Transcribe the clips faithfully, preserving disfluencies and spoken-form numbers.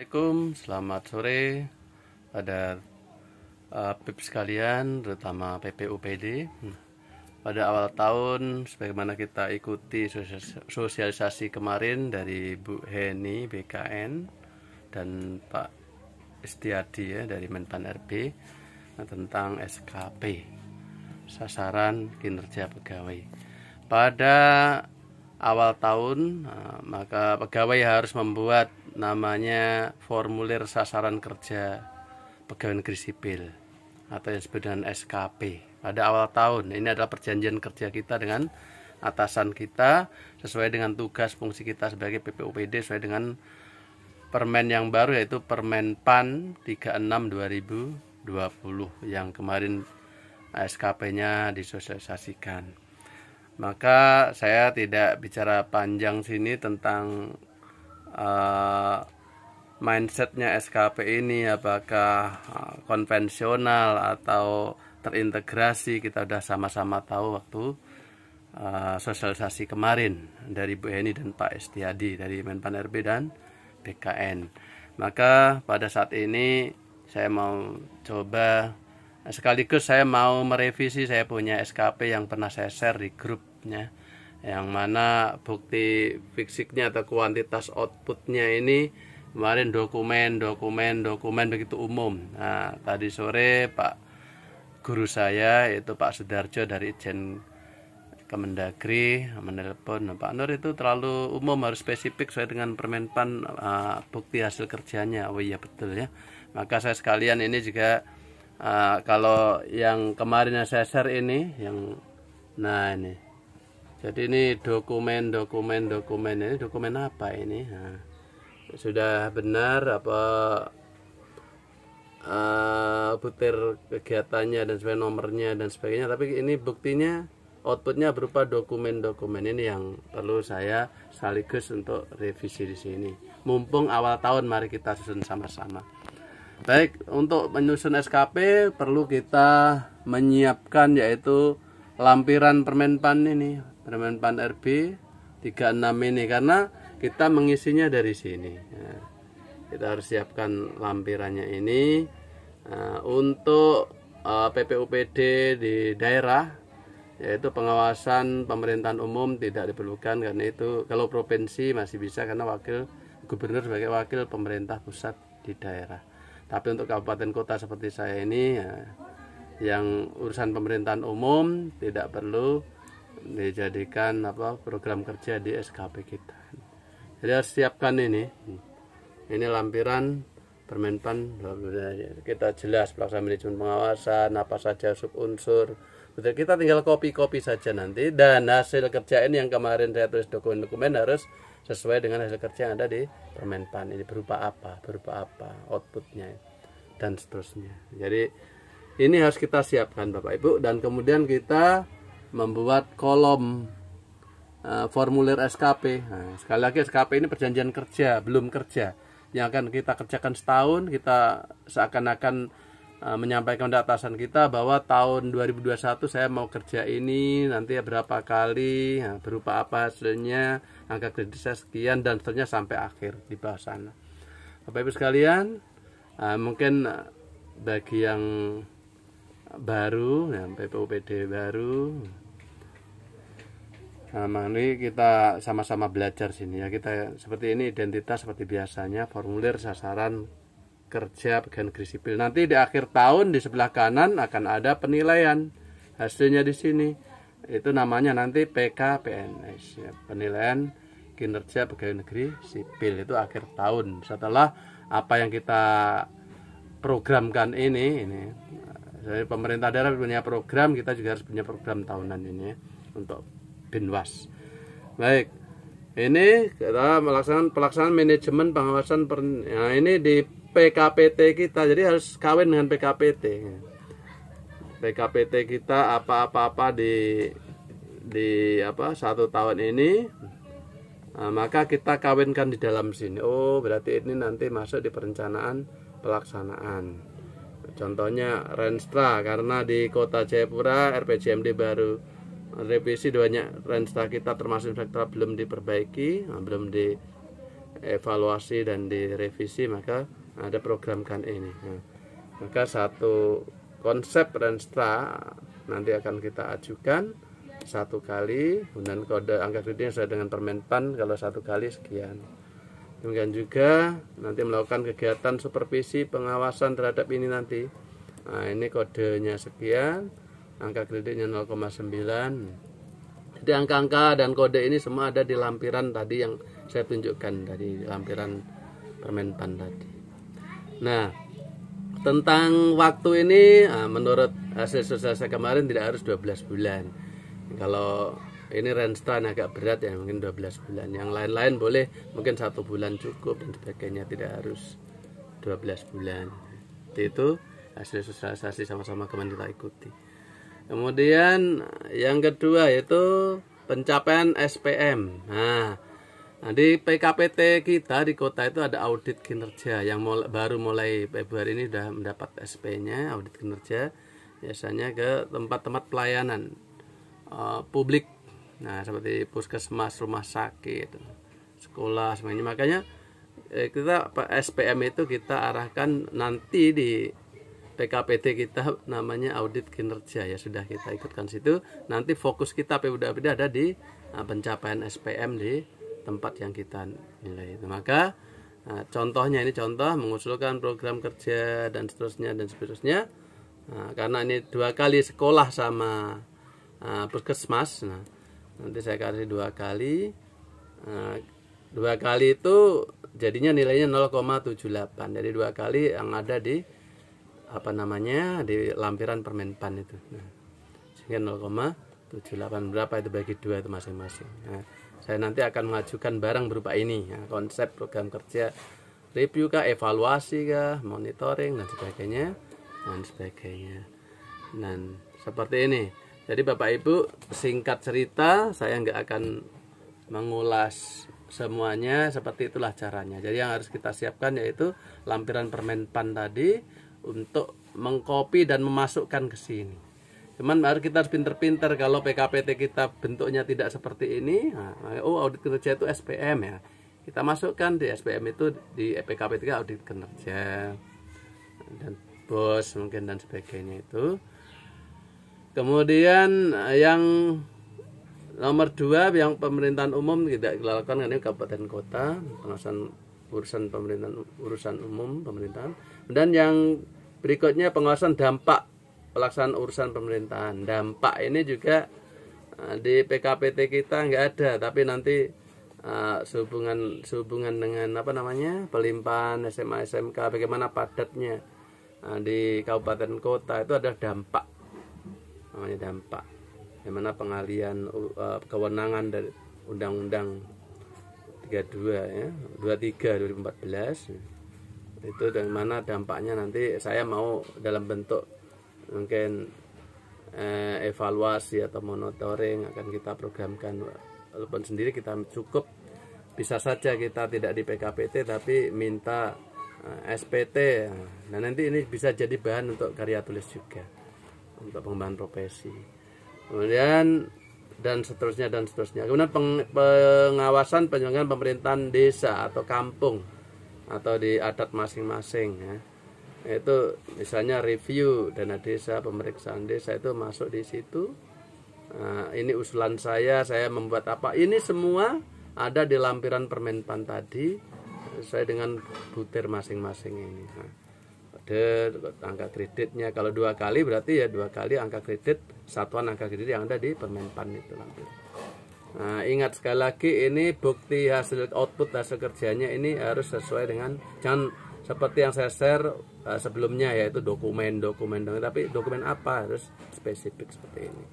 Assalamualaikum, selamat sore pada uh, P I P sekalian, terutama P P U P D. Pada awal tahun, sebagaimana kita ikuti sosialisasi kemarin dari Bu Heni B K N dan Pak Istiadi ya, dari Menpan R B tentang S K P, sasaran kinerja pegawai. Pada awal tahun, uh, maka pegawai harus membuat namanya formulir sasaran kerja pegawai negeri sipil atau yang disebut dengan S K P pada awal tahun. Ini adalah perjanjian kerja kita dengan atasan kita sesuai dengan tugas fungsi kita sebagai P P U P D, sesuai dengan permen yang baru yaitu Permen PAN tiga puluh enam dua ribu dua puluh yang kemarin S K P-nya disosialisasikan. Maka saya tidak bicara panjang sini tentang Uh, mindsetnya S K P ini, apakah uh, konvensional atau terintegrasi. Kita sudah sama-sama tahu waktu uh, sosialisasi kemarin dari Bu Heni dan Pak Istiadi dari Menpan R B dan B K N. Maka pada saat ini saya mau coba, sekaligus saya mau merevisi. Saya punya S K P yang pernah saya share di grupnya, yang mana bukti fisiknya atau kuantitas outputnya ini kemarin dokumen, dokumen, dokumen begitu umum. Nah, tadi sore Pak Guru saya yaitu Pak Sudarjo dari Jen Kemendagri menelpon, Pak Nur itu terlalu umum, harus spesifik sesuai dengan Permenpan uh, bukti hasil kerjanya. Oh iya betul ya. Maka saya sekalian ini juga uh, kalau yang kemarin saya share ini, yang nah ini. Jadi ini dokumen, dokumen, dokumen ini dokumen apa ini? Nah, sudah benar apa uh, butir kegiatannya dan sebagainya, nomornya dan sebagainya. Tapi ini buktinya outputnya berupa dokumen-dokumen ini yang perlu saya sekaligus untuk revisi di sini. Mumpung awal tahun, mari kita susun sama-sama. Baik, untuk menyusun S K P perlu kita menyiapkan yaitu lampiran Permenpan ini. Permenpan R B tiga puluh enam ini, karena kita mengisinya dari sini. Nah, kita harus siapkan lampirannya ini. Nah, untuk uh, P P U P D di daerah yaitu pengawasan pemerintahan umum tidak diperlukan, karena itu kalau provinsi masih bisa karena wakil gubernur sebagai wakil pemerintah pusat di daerah. Tapi untuk kabupaten kota seperti saya ini ya, yang urusan pemerintahan umum tidak perlu dijadikan apa program kerja di S K P kita. Jadi harus siapkan ini. Ini lampiran Permenpan. Kita jelas pelaksanaan manajemen pengawasan apa saja sub unsur. Kita tinggal copy-copy saja nanti, dan hasil kerjaan yang kemarin saya tulis dokumen-dokumen harus sesuai dengan hasil kerja yang ada di Permenpan. Ini berupa apa? Berupa apa outputnya dan seterusnya. Jadi ini harus kita siapkan Bapak Ibu, dan kemudian kita membuat kolom uh, formulir S K P. Nah, sekali lagi S K P ini perjanjian kerja, belum kerja yang akan kita kerjakan setahun. Kita seakan-akan uh, menyampaikan kepada atasan kita bahwa tahun dua ribu dua puluh satu saya mau kerja ini, nanti berapa kali, nah, berupa apa hasilnya, angka kredit saya sekian dan seterusnya sampai akhir di bawah sana. Bapak Ibu sekalian, uh, mungkin uh, bagi yang baru, yang P P U P D baru, nah, mari kita sama-sama belajar sini ya. Kita seperti ini identitas seperti biasanya, formulir sasaran kerja pegawai negeri sipil. Nanti di akhir tahun di sebelah kanan akan ada penilaian hasilnya di sini. Itu namanya nanti P K P N S ya, penilaian kinerja pegawai negeri sipil. Itu akhir tahun setelah apa yang kita programkan ini. Ini jadi pemerintah daerah punya program, kita juga harus punya program tahunan ini ya, untuk binwas. Baik, ini kita melaksanakan pelaksanaan manajemen pengawasan per, ya, ini di P K P T kita, jadi harus kawin dengan P K P T. P K P T kita apa-apa-apa di di apa satu tahun ini, nah, maka kita kawinkan di dalam sini. Oh, berarti ini nanti masuk di perencanaan pelaksanaan. Contohnya Renstra, karena di kota Jayapura R P J M D baru revisi, doanya Renstra kita termasuk Inspektorat belum diperbaiki, belum di dievaluasi dan direvisi, maka ada program K A N ini. Nah, maka satu konsep Renstra nanti akan kita ajukan satu kali, kemudian kode angka kreditnya sesuai dengan Permenpan, kalau satu kali sekian. Demikian juga nanti melakukan kegiatan supervisi pengawasan terhadap ini nanti. Nah, ini kodenya sekian, angka kreditnya nol koma sembilan. Jadi angka-angka dan kode ini semua ada di lampiran tadi yang saya tunjukkan, tadi lampiran Permenpan tadi. Nah, tentang waktu ini, menurut hasil sosialisasi kemarin tidak harus dua belas bulan. Kalau ini Renstra agak berat ya, mungkin dua belas bulan. Yang lain-lain boleh, mungkin satu bulan cukup dan sebagainya, tidak harus dua belas bulan. Itu hasil sosialisasi sama-sama kemarin kita ikuti. Kemudian yang kedua yaitu pencapaian S P M. Nah, di P K P T kita di kota itu ada audit kinerja yang mulai, baru mulai Februari ini sudah mendapat S P-nya, audit kinerja, biasanya ke tempat-tempat pelayanan uh, publik. Nah, seperti puskesmas, rumah sakit, sekolah, semuanya. Makanya eh, kita S P M itu kita arahkan nanti di P K P T kita namanya audit kinerja, ya sudah kita ikutkan situ. Nanti fokus kita P B U P D ada di uh, pencapaian S P M di tempat yang kita nilai. Maka uh, contohnya ini contoh mengusulkan program kerja dan seterusnya dan seterusnya. Uh, karena ini dua kali sekolah sama uh, puskesmas. Nah, nanti saya kasih dua kali. Uh, dua kali itu jadinya nilainya nol koma tujuh delapan. Jadi dua kali yang ada di apa namanya di lampiran Permenpan itu, nah, sehingga nol koma tujuh delapan berapa itu bagi dua itu masing-masing. Nah, saya nanti akan mengajukan barang berupa ini, ya, konsep program kerja, review kah, evaluasi kah, monitoring dan sebagainya dan sebagainya. Dan seperti ini. Jadi Bapak Ibu, singkat cerita saya nggak akan mengulas semuanya. Seperti itulah caranya. Jadi yang harus kita siapkan yaitu lampiran Permenpan tadi, untuk mengcopy dan memasukkan ke sini. Cuman harus kita harus pinter-pinter. Kalau P K P T kita bentuknya tidak seperti ini, nah, oh audit kinerja itu S P M ya, kita masukkan di S P M itu di P K P T audit kinerja dan bos mungkin dan sebagainya itu. Kemudian yang nomor dua yang pemerintahan umum tidak dilakukan ini kabupaten kota, pengawasan urusan pemerintahan urusan umum pemerintahan. Dan yang berikutnya pengawasan dampak pelaksanaan urusan pemerintahan. Dampak ini juga di P K P T kita nggak ada, tapi nanti uh, sehubungan sehubungan dengan apa namanya pelimpahan S M A S M K, bagaimana padatnya uh, di kabupaten kota itu ada dampak, namanya dampak, bagaimana pengalihan uh, kewenangan dari undang-undang tiga puluh dua ya, dua puluh tiga dua ribu empat belas itu, dan mana dampaknya nanti saya mau dalam bentuk mungkin eh, evaluasi atau monitoring akan kita programkan. Walaupun sendiri kita cukup, bisa saja kita tidak di P K P T tapi minta eh, S P T. Nah, nanti ini bisa jadi bahan untuk karya tulis juga, untuk pengembangan profesi. Kemudian dan seterusnya dan seterusnya. Kemudian peng, pengawasan penyelenggaraan pemerintahan desa atau kampung atau di adat masing-masing ya. Itu misalnya review dana desa, pemeriksaan desa itu masuk di situ. Nah, ini usulan saya, saya membuat apa? Ini semua ada di lampiran Permenpan tadi sesuai dengan butir masing-masing ini. Nah, ada angka kreditnya, kalau dua kali berarti ya dua kali angka kredit, satuan angka kredit yang ada di Permenpan itu lampiran. Nah, ingat sekali lagi ini bukti hasil output hasil kerjanya ini harus sesuai dengan, jangan seperti yang saya share uh, sebelumnya yaitu dokumen-dokumen, tapi dokumen apa harus spesifik seperti ini.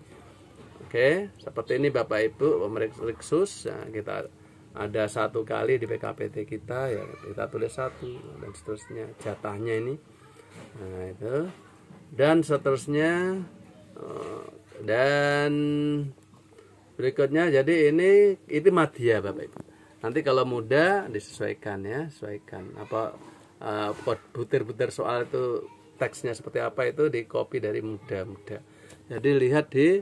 Oke, seperti ini Bapak Ibu pemeriksus. Nah, kita ada satu kali di P K P T kita ya, kita tulis satu dan seterusnya jatahnya ini. Nah, itu dan seterusnya uh, dan berikutnya. Jadi ini itu madya Bapak Ibu. Nanti kalau muda disesuaikan ya, sesuaikan apa uh, butir-butir soal itu teksnya seperti apa itu di copy dari muda-muda. Jadi lihat di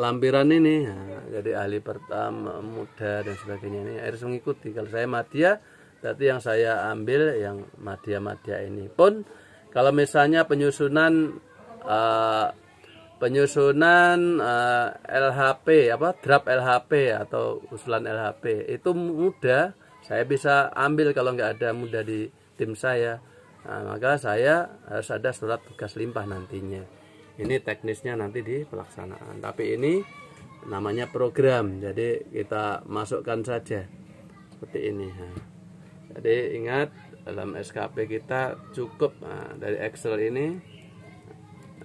lampiran ini. Nah, jadi ahli pertama, muda dan sebagainya ini harus mengikuti. Kalau saya madya Berarti yang saya ambil yang madya-madya ini pun kalau misalnya penyusunan uh, penyusunan uh, L H P apa draft L H P atau usulan L H P itu mudah, saya bisa ambil. Kalau nggak ada mudah di tim saya, nah, maka saya harus ada surat tugas limpah nantinya. Ini teknisnya nanti di pelaksanaan, tapi ini namanya program, jadi kita masukkan saja seperti ini. Jadi ingat dalam S K P kita cukup nah, dari Excel ini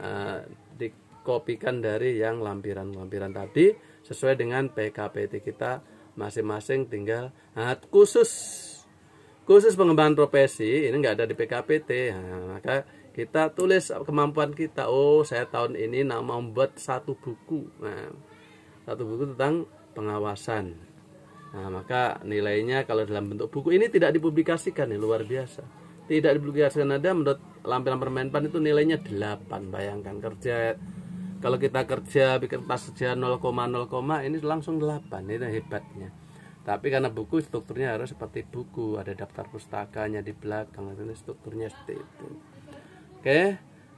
nah, dikopikan dari yang lampiran-lampiran tadi sesuai dengan P K P T kita masing-masing. Tinggal nah, khusus khusus pengembangan profesi ini nggak ada di P K P T, nah, maka kita tulis kemampuan kita. Oh, saya tahun ini nah, mau membuat satu buku nah, satu buku tentang pengawasan. Nah, maka nilainya kalau dalam bentuk buku ini tidak dipublikasikan, ini luar biasa. Tidak dipublikasikan ada menurut lampiran Permenpan itu nilainya delapan. Bayangkan kerja, kalau kita kerja bikin pas kerja nol koma nol ini langsung delapan. Ini hebatnya. Tapi karena buku strukturnya harus seperti buku, ada daftar pustakanya di belakang, ini strukturnya seperti itu. Oke.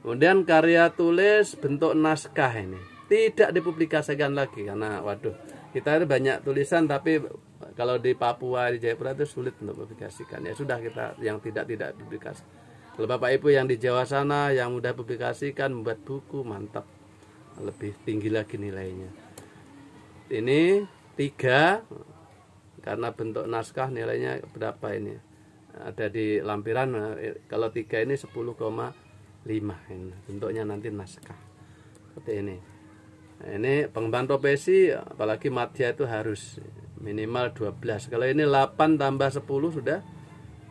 Kemudian karya tulis bentuk naskah ini tidak dipublikasikan lagi karena waduh, kita ada banyak tulisan tapi kalau di Papua, di Jayapura itu sulit untuk publikasikan. Ya sudah, kita yang tidak-tidak publikasi. Kalau Bapak Ibu yang di Jawa sana yang mudah publikasikan, membuat buku, mantap. Lebih tinggi lagi nilainya. Ini tiga, karena bentuk naskah nilainya berapa ini? Ada di lampiran, kalau tiga ini sepuluh koma lima. Ini bentuknya nanti naskah. Seperti ini. Nah, ini pengembangan profesi, apalagi madya itu harus minimal dua belas. Kalau ini delapan tambah sepuluh sudah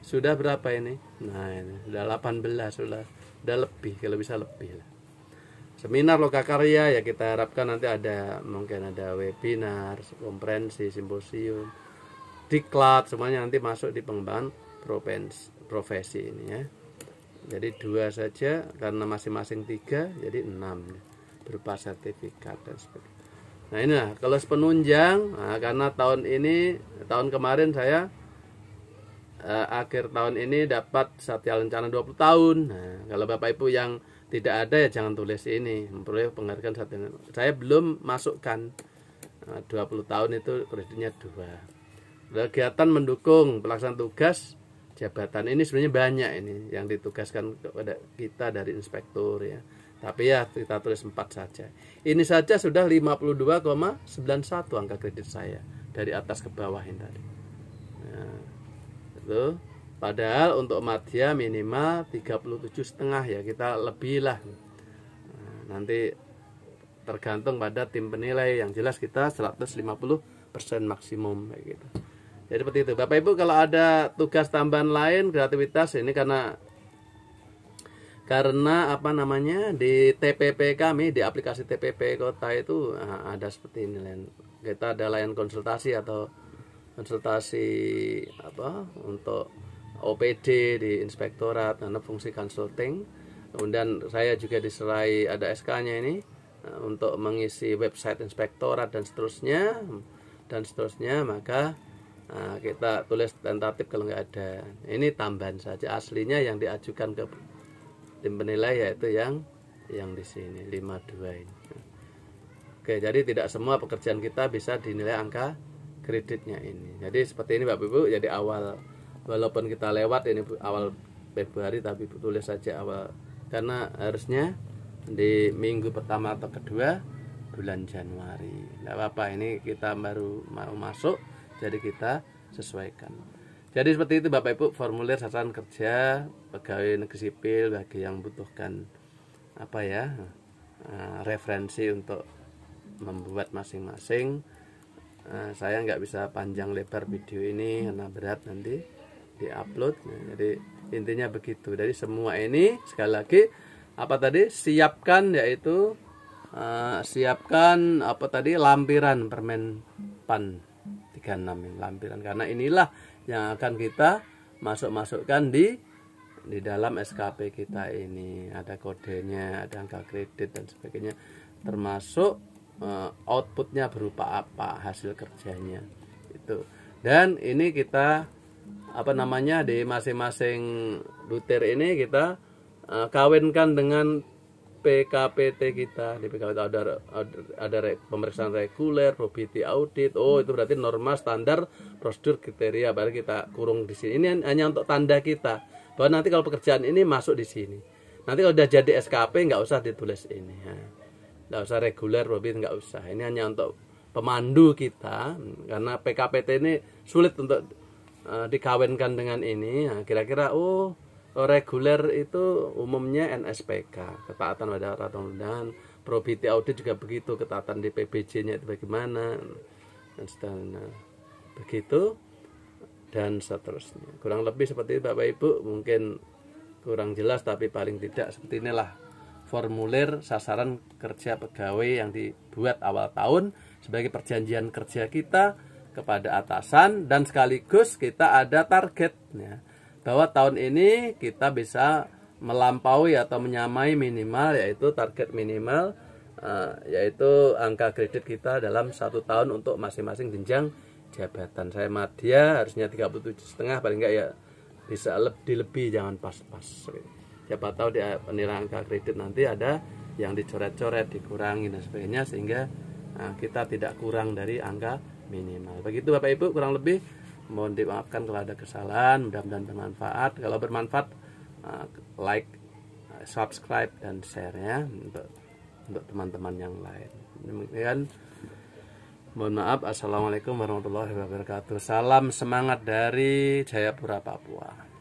sudah berapa ini? Nah, ini sudah delapan belas, sudah sudah lebih, kalau bisa lebih lah. Seminar lokakarya ya kita harapkan nanti ada mungkin ada webinar, konferensi, simposium, diklat, semuanya nanti masuk di pengembangan profesi ini ya. Jadi dua saja karena masing-masing tiga, jadi enam berupa sertifikat dan sebagainya. Nah inilah kalau penunjang, nah, karena tahun ini tahun kemarin saya eh, akhir tahun ini dapat Satya Lencana dua puluh tahun. Nah, kalau Bapak Ibu yang tidak ada ya jangan tulis ini memperoleh penghargaan Satya Lencana. Saya belum masukkan nah, dua puluh tahun itu kreditnya dua. Kegiatan mendukung pelaksanaan tugas jabatan ini sebenarnya banyak ini yang ditugaskan kepada kita dari inspektur ya. Tapi ya kita tulis empat saja. Ini saja sudah lima puluh dua koma sembilan satu angka kredit saya dari atas ke bawah ini tadi. Nah, itu padahal untuk madya minimal tiga puluh tujuh koma lima ya, kita lebih lah. Nah, nanti tergantung pada tim penilai, yang jelas kita seratus lima puluh persen maksimum kayak gitu. Jadi seperti itu. Bapak Ibu kalau ada tugas tambahan lain kreativitas ini karena Karena apa namanya di T P P kami, di aplikasi T P P kota itu ada seperti ini. Kita ada layan konsultasi atau konsultasi apa untuk O P D di Inspektorat, karena fungsi consulting. Kemudian saya juga diserai ada S K-nya ini untuk mengisi website Inspektorat dan seterusnya dan seterusnya. Maka kita tulis tentatif kalau nggak ada. Ini tambahan saja, aslinya yang diajukan ke tim penilai yaitu yang yang di sini lima puluh dua ini. Oke, jadi tidak semua pekerjaan kita bisa dinilai angka kreditnya ini. Jadi seperti ini Bapak Ibu, jadi awal walaupun kita lewat ini awal Februari tapi tulis saja awal karena harusnya di minggu pertama atau kedua bulan Januari. Enggak apa-apa, ini kita baru mau masuk jadi kita sesuaikan. Jadi seperti itu Bapak Ibu, formulir sasaran kerja pegawai negeri sipil bagi yang membutuhkan apa ya uh, referensi untuk membuat masing-masing. Uh, saya nggak bisa panjang lebar video ini karena berat nanti diupload. Nah, jadi intinya begitu. Jadi semua ini sekali lagi apa tadi siapkan yaitu uh, siapkan apa tadi lampiran Permen Pan tiga puluh enam lampiran karena inilah yang akan kita masuk-masukkan di di dalam S K P kita ini. Ada kodenya, ada angka kredit dan sebagainya, termasuk uh, outputnya berupa apa, hasil kerjanya itu. Dan ini kita apa namanya di masing-masing duter ini kita uh, kawinkan dengan P K P T kita. Di P K P T ada ada, ada re, pemeriksaan reguler, probity audit. Oh, itu berarti norma, standar, prosedur, kriteria. Baru kita kurung di sini. Ini hanya untuk tanda kita bahwa nanti kalau pekerjaan ini masuk di sini. Nanti kalau udah jadi S K P nggak usah ditulis ini. Ya. Nggak usah reguler, probity nggak usah. Ini hanya untuk pemandu kita karena P K P T ini sulit untuk uh, dikawinkan dengan ini. Kira-kira nah, oh reguler itu umumnya N S P K, ketaatan pada peraturan undang-undang, probity audit juga begitu, ketaatan di P B J-nya itu bagaimana, dan seterusnya begitu, dan seterusnya. Kurang lebih seperti itu, Bapak Ibu, mungkin kurang jelas, tapi paling tidak seperti inilah formulir sasaran kerja pegawai yang dibuat awal tahun sebagai perjanjian kerja kita kepada atasan, dan sekaligus kita ada targetnya. Bahwa tahun ini kita bisa melampaui atau menyamai minimal, yaitu target minimal, uh, yaitu angka kredit kita dalam satu tahun untuk masing-masing jenjang jabatan. Saya Madya harusnya tiga puluh tujuh koma lima, paling enggak ya bisa lebih-lebih, jangan pas-pas. Siapa tahu di penilaian angka kredit nanti ada yang dicoret-coret, dikurangi dan sebagainya, sehingga uh, kita tidak kurang dari angka minimal. Begitu Bapak Ibu, kurang lebih. Mohon dimaafkan kalau ada kesalahan, mudah-mudahan bermanfaat. Kalau bermanfaat, like, subscribe, dan share ya untuk untuk teman-teman yang lain. Demikian, mohon maaf. Assalamualaikum warahmatullahi wabarakatuh. Salam semangat dari Jayapura, Papua.